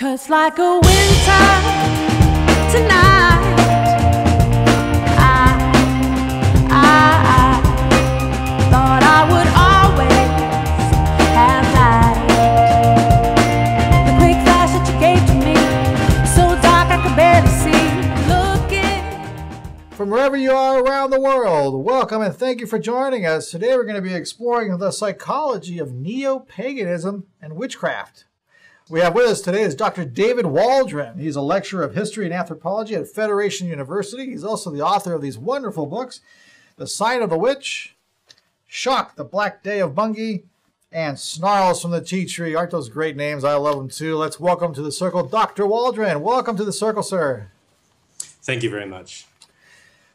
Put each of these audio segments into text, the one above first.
'Cause like a winter tonight, I thought I would always have light. The quick flash that you gave to me, so dark I could barely see. Looking from wherever you are around the world, welcome and thank you for joining us. Today we're going to be exploring the psychology of neo-paganism and witchcraft. We have with us today is Dr. David Waldron. He's a lecturer of history and anthropology at Federation University. He's also the author of these wonderful books, The Sign of the Witch, Shock, The Black Day of Bungie, and Snarls from the Tea Tree. Aren't those great names? I love them too. Let's welcome to the circle Dr. Waldron. Welcome to the circle, sir. Thank you very much.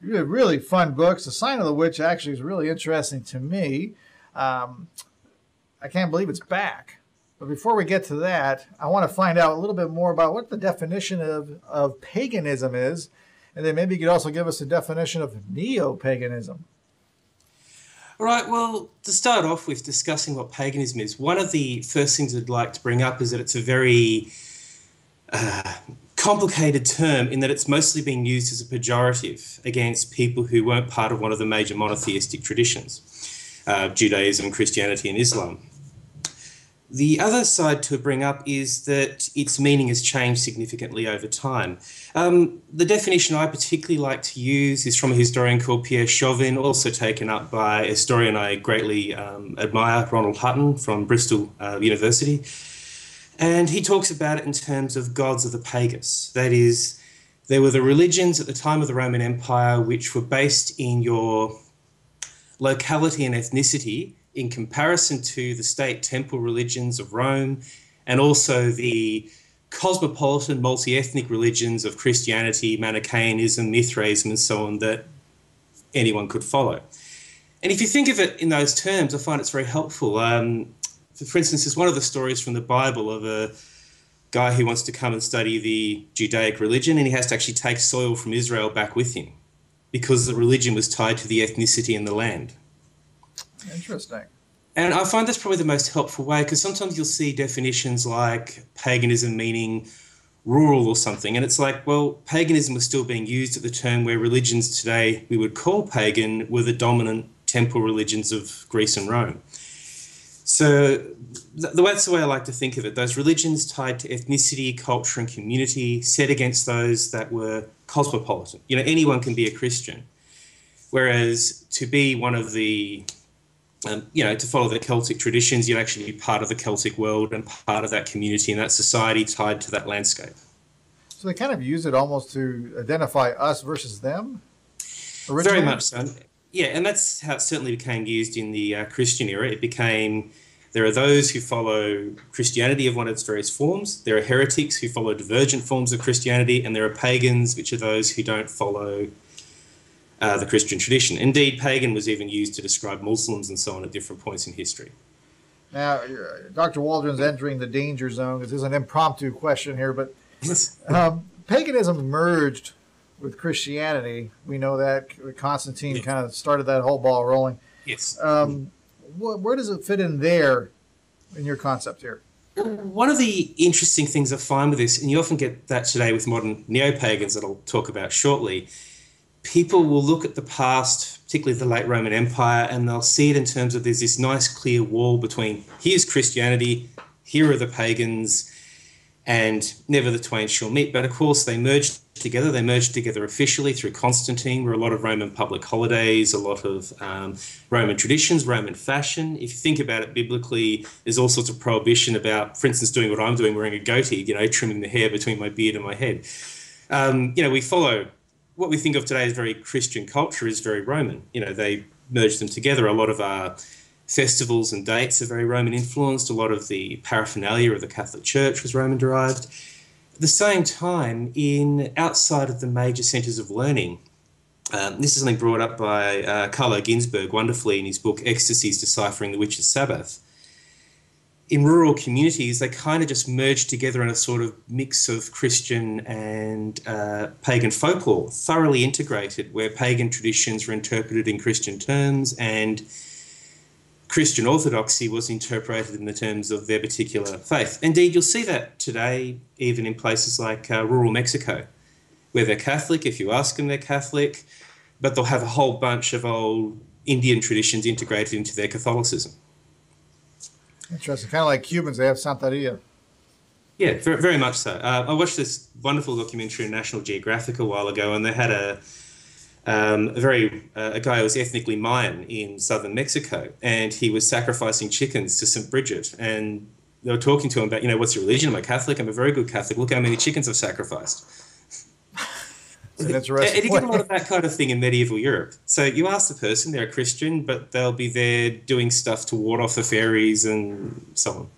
Really fun books. The Sign of the Witch actually is really interesting to me. I can't believe it's back. But before we get to that, I want to find out a little bit more about what the definition of paganism is, and then maybe you could also give us a definition of neo-paganism. All right, well, to start off with discussing what paganism is, one of the first things I'd like to bring up is that it's a very complicated term in that it's mostly being used as a pejorative against people who weren't part of one of the major monotheistic traditions, Judaism, Christianity, and Islam. The other side to bring up is that its meaning has changed significantly over time. The definition I particularly like to use is from a historian called Pierre Chauvin, also taken up by a historian I greatly admire, Ronald Hutton from Bristol University. And he talks about it in terms of gods of the Pagus. That is, there were the religions at the time of the Roman Empire which were based in your locality and ethnicity in comparison to the state temple religions of Rome and also the cosmopolitan multi-ethnic religions of Christianity, Manichaeanism, Mithraism and so on that anyone could follow. And if you think of it in those terms, I find it's very helpful. For instance, it's one of the stories from the Bible of a guy who wants to come and study the Judaic religion and he has to actually take soil from Israel back with him because the religion was tied to the ethnicity and the land. Interesting. And I find that's probably the most helpful way because sometimes you'll see definitions like paganism meaning rural or something. And it's like, well, paganism was still being used at the term where religions today we would call pagan were the dominant temple religions of Greece and Rome. So that's the way I like to think of it. Those religions tied to ethnicity, culture and community set against those that were cosmopolitan. You know, anyone can be a Christian. Whereas to be one of the to follow the Celtic traditions, you'd actually be part of the Celtic world and part of that community and that society tied to that landscape. So they kind of use it almost to identify us versus them? Originally? Very much so. Yeah, and that's how it certainly became used in the Christian era. It became, there are those who follow Christianity of one of its various forms, there are heretics who follow divergent forms of Christianity, and there are pagans, which are those who don't follow the Christian tradition. Indeed, pagan was even used to describe Muslims and so on at different points in history. Now, Dr. Waldron's entering the danger zone. This is an impromptu question here, but paganism merged with Christianity. We know that Constantine kind of started that whole ball rolling. Yes. Where does it fit in there in your concept here? One of the interesting things I find with this, and you often get that today with modern neo-pagans that I'll talk about shortly, people will look at the past, particularly the late Roman Empire, and they'll see it in terms of there's this nice clear wall between here's Christianity, here are the pagans, and never the twain shall meet. But of course they merged together. They merged together officially through Constantine, where a lot of Roman public holidays, a lot of Roman traditions, Roman fashion. If you think about it biblically, there's all sorts of prohibition about, for instance, doing what I'm doing, wearing a goatee, you know, trimming the hair between my beard and my head. We follow what we think of today as very Christian culture is very Roman. You know, they merged them together. A lot of our festivals and dates are very Roman influenced. A lot of the paraphernalia of the Catholic Church was Roman derived. At the same time, outside of the major centres of learning, this is something brought up by Carlo Ginzburg wonderfully in his book Ecstasies, Deciphering the Witch's Sabbath. In rural communities, they kind of just merged together in a sort of mix of Christian and pagan folklore, thoroughly integrated, where pagan traditions were interpreted in Christian terms and Christian orthodoxy was interpreted in the terms of their particular faith. Indeed, you'll see that today, even in places like rural Mexico, where they're Catholic. If you ask them, they're Catholic, but they'll have a whole bunch of old Indian traditions integrated into their Catholicism. Interesting. Kind of like Cubans, they have Santeria. Yeah, very, very much so. I watched this wonderful documentary in National Geographic a while ago, and they had a guy who was ethnically Mayan in southern Mexico, and he was sacrificing chickens to St. Bridget. And they were talking to him about, you know, what's your religion? I'm a Catholic. I'm a very good Catholic. Look how many chickens I've sacrificed. And you get a lot of that kind of thing in medieval Europe. So you ask the person, they're a Christian, but they'll be there doing stuff to ward off the fairies and so on.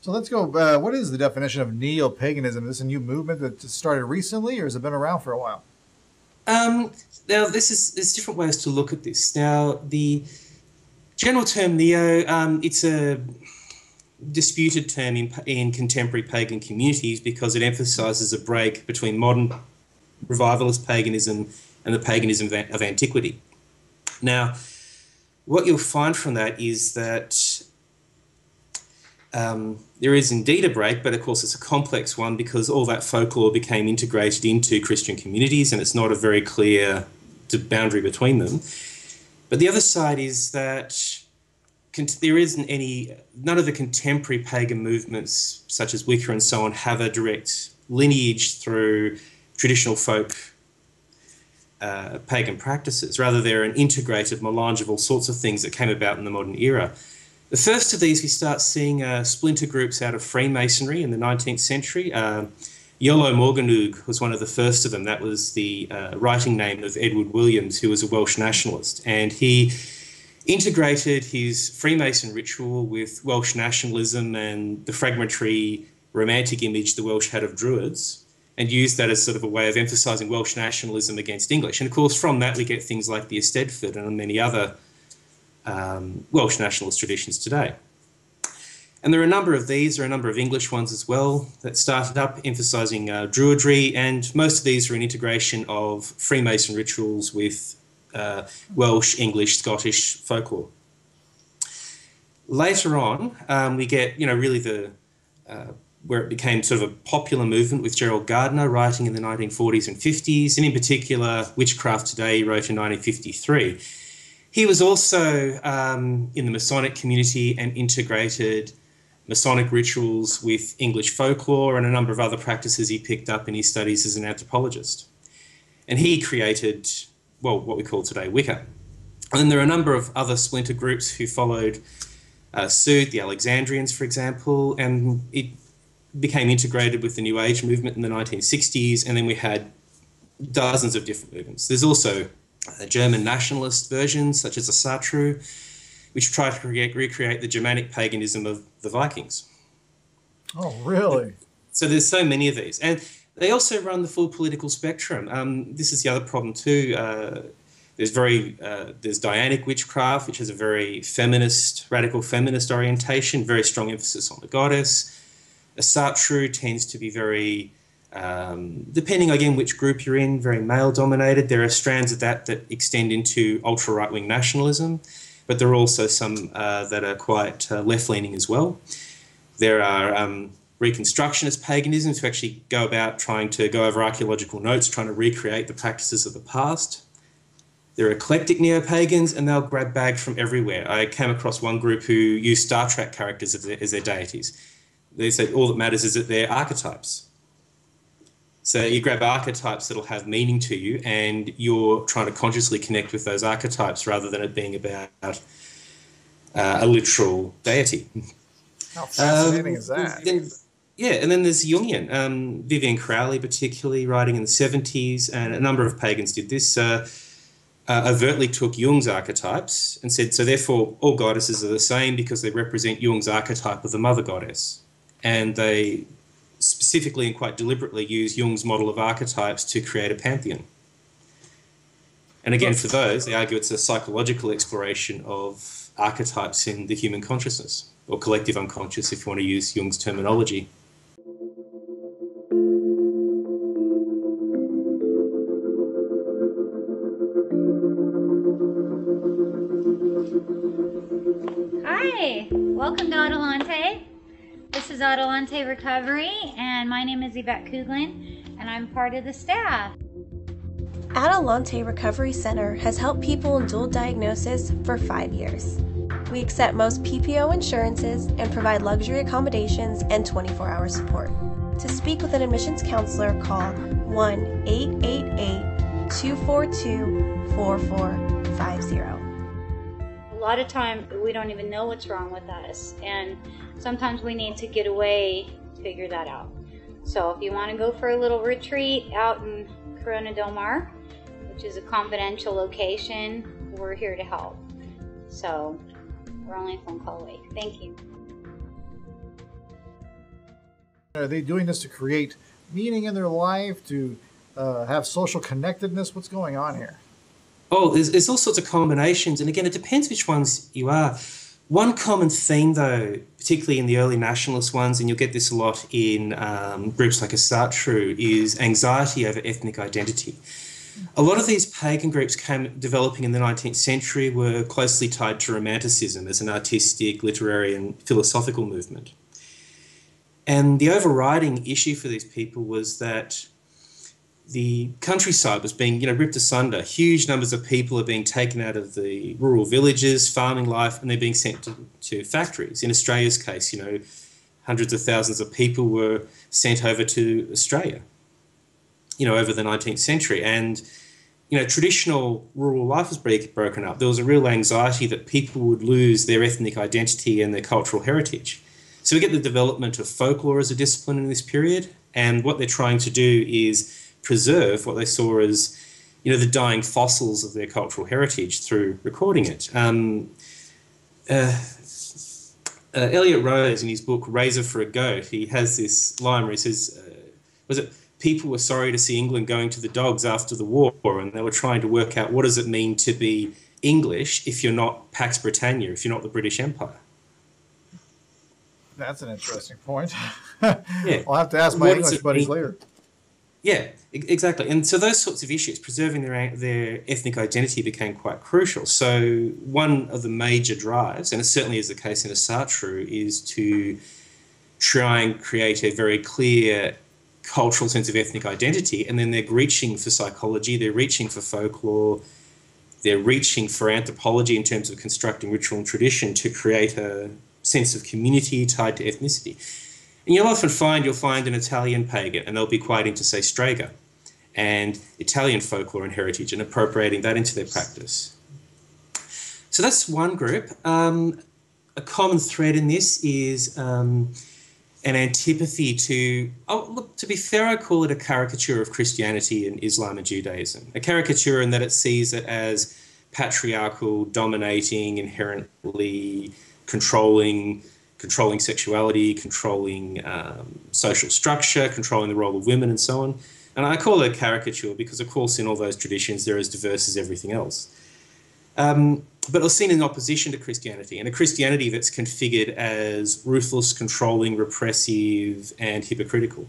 So let's go. What is the definition of neo-paganism? Is this a new movement that started recently, or has it been around for a while? Now, there's different ways to look at this. Now, the general term neo, it's a disputed term in contemporary pagan communities because it emphasises a break between modern revivalist paganism and the paganism of antiquity. Now, what you'll find from that is that there is indeed a break, but of course it's a complex one because all that folklore became integrated into Christian communities, and it's not a very clear boundary between them. But the other side is that there isn't any, none of the contemporary pagan movements such as Wicca and so on have a direct lineage through traditional folk pagan practices. Rather, they're an integrated melange of all sorts of things that came about in the modern era. The first of these we start seeing splinter groups out of Freemasonry in the 19th century. Yolo Morganoog was one of the first of them. That was the writing name of Edward Williams, who was a Welsh nationalist. And he integrated his Freemason ritual with Welsh nationalism and the fragmentary romantic image the Welsh had of Druids, and used that as sort of a way of emphasising Welsh nationalism against English. And, of course, from that we get things like the Eisteddfod and many other Welsh nationalist traditions today. And there are a number of these, there are a number of English ones as well that started up emphasising Druidry, and most of these are an integration of Freemason rituals with Welsh, English, Scottish folklore. Later on, we get, you know, really the where it became sort of a popular movement with Gerald Gardner writing in the 1940s and 50s, and in particular Witchcraft Today he wrote in 1953. He was also in the Masonic community and integrated Masonic rituals with English folklore and a number of other practices he picked up in his studies as an anthropologist. And he created, well, what we call today Wicca. And then there are a number of other splinter groups who followed suit, the Alexandrians, for example, and it became integrated with the New Age movement in the 1960s, and then we had dozens of different movements. There's also German nationalist versions, such as Asatru, which tried to recreate the Germanic paganism of the Vikings. Oh, really? So there's so many of these. And they also run the full political spectrum. This is the other problem too. There's Dianic witchcraft, which has a very feminist, radical feminist orientation, very strong emphasis on the goddess. Asatru tends to be very, depending again which group you're in, very male-dominated. There are strands of that that extend into ultra-right-wing nationalism, but there are also some that are quite left-leaning as well. There are reconstructionist paganisms who actually go about trying to go over archaeological notes, trying to recreate the practices of the past. There are eclectic neo-pagans, and they'll grab bags from everywhere. I came across one group who used Star Trek characters as their deities. They said all that matters is that they're archetypes. So you grab archetypes that'll have meaning to you, and you're trying to consciously connect with those archetypes rather than it being about a literal deity. How fascinating is that? And then there's Jungian. Vivian Crowley particularly, writing in the 70s, and a number of pagans did this, overtly took Jung's archetypes and said, so therefore all goddesses are the same because they represent Jung's archetype of the mother goddess. And they specifically and quite deliberately use Jung's model of archetypes to create a pantheon. And again, for those, they argue it's a psychological exploration of archetypes in the human consciousness, or collective unconscious if you want to use Jung's terminology. Welcome to Adelante. This is Adelante Recovery, and my name is Yvette Kuglin, and I'm part of the staff. Adelante Recovery Center has helped people in dual diagnosis for 5 years. We accept most PPO insurances and provide luxury accommodations and 24-hour support. To speak with an admissions counselor, call 1-888-242-4450. A lot of time we don't even know what's wrong with us, and sometimes we need to get away to figure that out. So if you want to go for a little retreat out in Corona Del Mar, which is a confidential location, we're here to help. So we're only a phone call away. Thank you. Are they doing this to create meaning in their life, to have social connectedness? What's going on here? Oh, there's all sorts of combinations, and again, it depends which ones you are. One common theme, though, particularly in the early nationalist ones, and you'll get this a lot in groups like Asatru, is anxiety over ethnic identity. A lot of these pagan groups developing in the 19th century were closely tied to Romanticism as an artistic, literary and philosophical movement. And the overriding issue for these people was that the countryside was being, ripped asunder. Huge numbers of people are being taken out of the rural villages, farming life, and they're being sent to factories. In Australia's case, hundreds of thousands of people were sent over to Australia, over the 19th century. And, traditional rural life was broken up. There was a real anxiety that people would lose their ethnic identity and their cultural heritage. So we get the development of folklore as a discipline in this period, and what they're trying to do is preserve what they saw as, the dying fossils of their cultural heritage through recording it. Elliot Rose, in his book Razor for a Goat, he has this line where he says, people were sorry to see England going to the dogs after the war, and they were trying to work out what does it mean to be English if you're not Pax Britannia, if you're not the British Empire. That's an interesting point. Yeah. I'll have to ask my English buddies later. Yeah, exactly. And so those sorts of issues, preserving their ethnic identity, became quite crucial. So one of the major drives, and it certainly is the case in Asatru, is to try and create a very clear cultural sense of ethnic identity, and then they're reaching for psychology, they're reaching for folklore, they're reaching for anthropology in terms of constructing ritual and tradition to create a sense of community tied to ethnicity. And you'll find an Italian pagan, and they'll be quite into, say, Strega and Italian folklore and heritage, and appropriating that into their practice. So that's one group. A common thread in this is an antipathy to, to be fair, I call it a caricature of Christianity and Islam and Judaism. A caricature in that it sees it as patriarchal, dominating, inherently controlling sexuality, controlling social structure, controlling the role of women and so on. And I call it a caricature because, of course, in all those traditions, they're as diverse as everything else. But it's seen in opposition to Christianity, and a Christianity that's configured as ruthless, controlling, repressive, and hypocritical.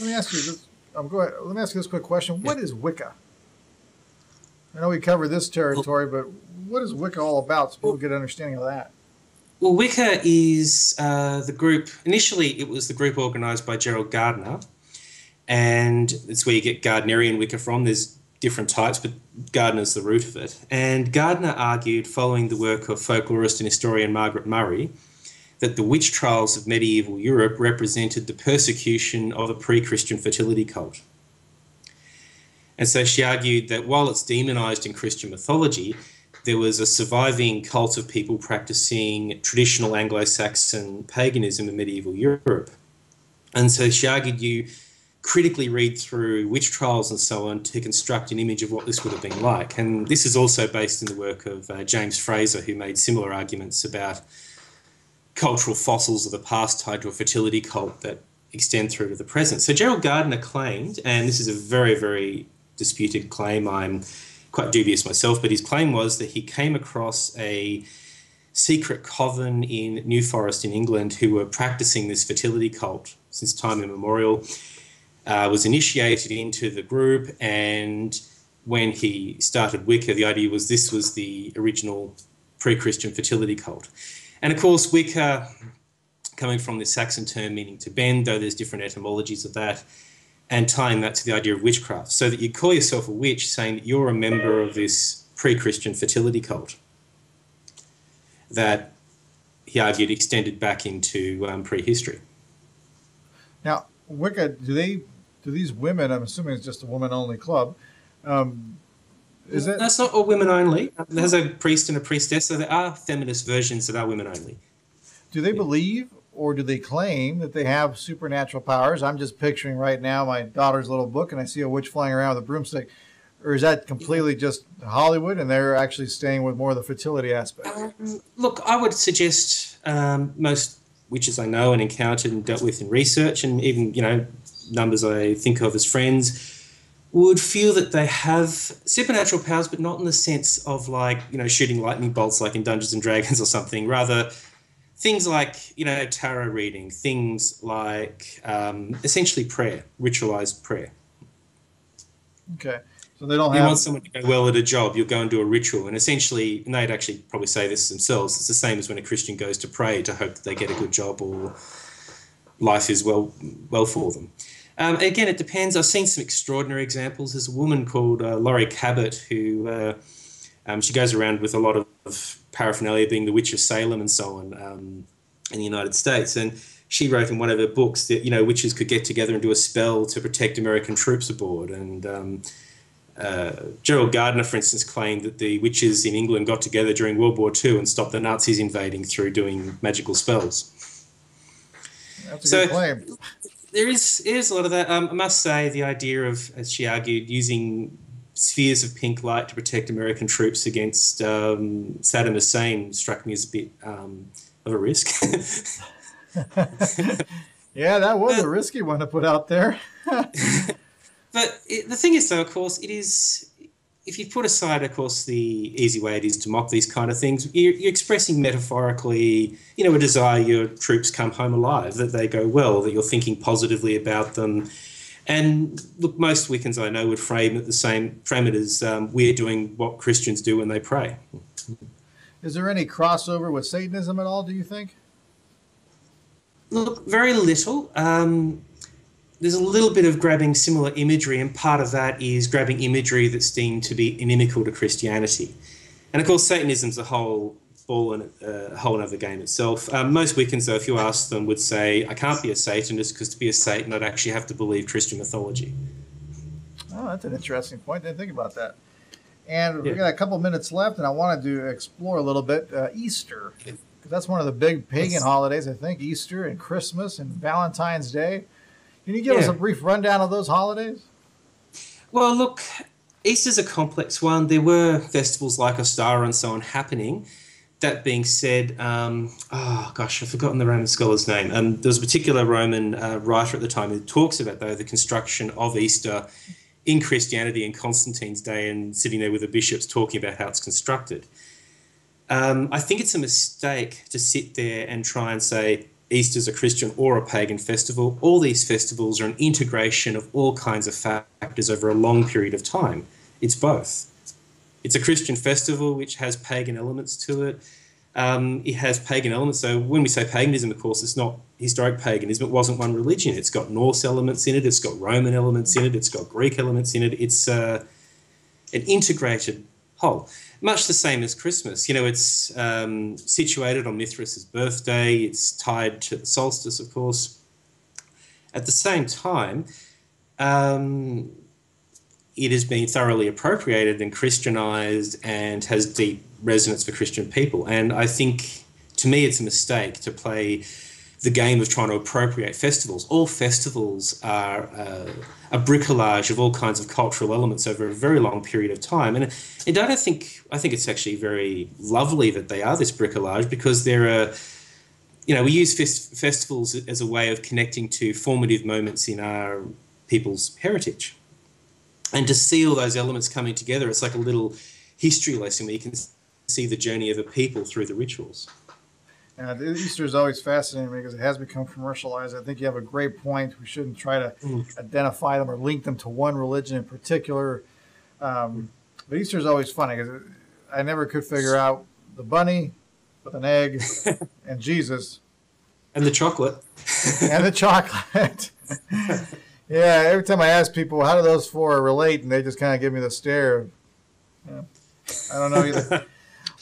Let me ask you this, let me ask you this quick question. What is Wicca? I know we covered this territory, but what is Wicca all about so people get an understanding of that? Well, Wicca is the group. Initially, it was the group organised by Gerald Gardner, and it's where you get Gardnerian Wicca from. There's different types, but Gardner's the root of it. And Gardner argued, following the work of folklorist and historian Margaret Murray, that the witch trials of medieval Europe represented the persecution of a pre-Christian fertility cult. And so she argued that while it's demonised in Christian mythology, there was a surviving cult of people practicing traditional Anglo-Saxon paganism in medieval Europe. And so she argued you critically read through witch trials and so on to construct an image of what this would have been like. And this is also based in the work of James Fraser, who made similar arguments about cultural fossils of the past tied to a fertility cult that extend through to the present. So Gerald Gardner claimed, and this is a very, very disputed claim, I'm quite dubious myself, but his claim was that he came across a secret coven in New Forest in England who were practicing this fertility cult since time immemorial, was initiated into the group, and when he started Wicca, the idea was this was the original pre-Christian fertility cult. And of course, Wicca, coming from the Saxon term meaning to bend, though there's different etymologies of that, and tying that to the idea of witchcraft, so that you call yourself a witch, saying that you're a member of this pre-Christian fertility cult that, he argued, extended back into prehistory. Now, Wicca, do these women, I'm assuming it's just a woman-only club, is it? That's not all women-only. There's a priest and a priestess, so there are feminist versions that are women-only. Do they believe or do they claim that they have supernatural powers? I'm just picturing right now my daughter's little book and I see a witch flying around with a broomstick. Or is that completely just Hollywood and they're actually staying with more of the fertility aspect? Look, I would suggest most witches I know and encountered and dealt with in research, and even, you know, numbers I think of as friends, would feel that they have supernatural powers, but not in the sense of, like, you know, shooting lightning bolts like in Dungeons and Dragons or something. Rather, things like, you know, tarot reading, things like essentially prayer, ritualized prayer. Okay. So they don't have... You want someone to go well at a job, you'll go and do a ritual. And essentially, and they'd actually probably say this themselves, it's the same as when a Christian goes to pray to hope that they get a good job or life is well for them. Again, it depends. I've seen some extraordinary examples. There's a woman called Laurie Cabot who she goes around with a lot of paraphernalia, being the Witch of Salem and so on in the United States. And she wrote in one of her books that, you know, witches could get together and do a spell to protect American troops aboard. And Gerald Gardner, for instance, claimed that the witches in England got together during World War II and stopped the Nazis invading through doing magical spells. That's a good claim. There is a lot of that. I must say the idea of, as she argued, using spheres of pink light to protect American troops against Saddam Hussein struck me as a bit of a risk. Yeah, that was a risky one to put out there. But the thing is, though, of course, it is, if you put aside, of course, the easy way it is to mock these kind of things, you're expressing metaphorically, you know, a desire your troops come home alive, that they go well, that you're thinking positively about them. And look, most Wiccans I know would frame it the same, as we're doing what Christians do when they pray. Is there any crossover with Satanism at all, do you think? Look, very little. There's a little bit of grabbing similar imagery, and part of that is grabbing imagery that's deemed to be inimical to Christianity. And, of course, Satanism's a whole ball and a whole other game itself. Most Wiccans, though, if you ask them, would say, I can't be a Satanist because to be a Satan I'd actually have to believe Christian mythology. Oh, that's an interesting point. I didn't think about that. And we've got a couple minutes left, and I wanted to explore a little bit Easter. Because that's one of the big pagan holidays, I think, Easter and Christmas and Valentine's Day. Can you give us a brief rundown of those holidays? Well, look, Easter's a complex one. There were festivals like Ostara and so on happening. That being said, oh, gosh, I've forgotten the Roman scholar's name. There was a particular Roman writer at the time who talks about, though, the construction of Easter in Christianity in Constantine's day and sitting there with the bishops talking about how it's constructed. I think it's a mistake to sit there and try and say, Easter's a Christian or a pagan festival. All these festivals are an integration of all kinds of factors over a long period of time. It's both. It's a Christian festival which has pagan elements to it. It has pagan elements. So when we say paganism, of course, it's not historic paganism. It wasn't one religion. It's got Norse elements in it. It's got Roman elements in it. It's got Greek elements in it. It's an integrated whole. Much the same as Christmas. You know, it's situated on Mithras' birthday. It's tied to the solstice, of course. At the same time, it has been thoroughly appropriated and Christianized and has deep resonance for Christian people. And I think, to me, it's a mistake to play the game of trying to appropriate festivals. All festivals are a bricolage of all kinds of cultural elements over a very long period of time. And I think it's actually very lovely that they are this bricolage, because there are, you know, we use festivals as a way of connecting to formative moments in our people's heritage. And to see all those elements coming together, it's like a little history lesson where you can see the journey of a people through the rituals. Easter is always fascinating because it has become commercialized. I think you have a great point. We shouldn't try to identify them or link them to one religion in particular. But Easter is always funny because I never could figure out the bunny, with an egg and Jesus. And the chocolate. And the chocolate. Yeah, every time I ask people, how do those four relate? And they just kind of give me the stare. Yeah, I don't know either.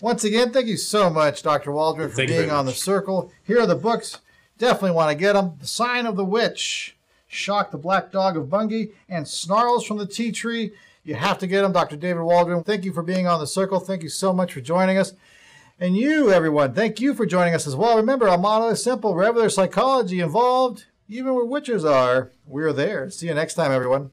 Once again, thank you so much, Dr. Waldron, for being on The Circle. Here are the books. Definitely want to get them. The Sign of the Witch, Shock the Black Dog of Bungie, and Snarls from the Tea Tree. You have to get them. Dr. David Waldron, thank you for being on The Circle. Thank you so much for joining us. And you, everyone, thank you for joining us as well. Remember, our motto is simple. Wherever there's psychology involved, even where witches are, we're there. See you next time, everyone.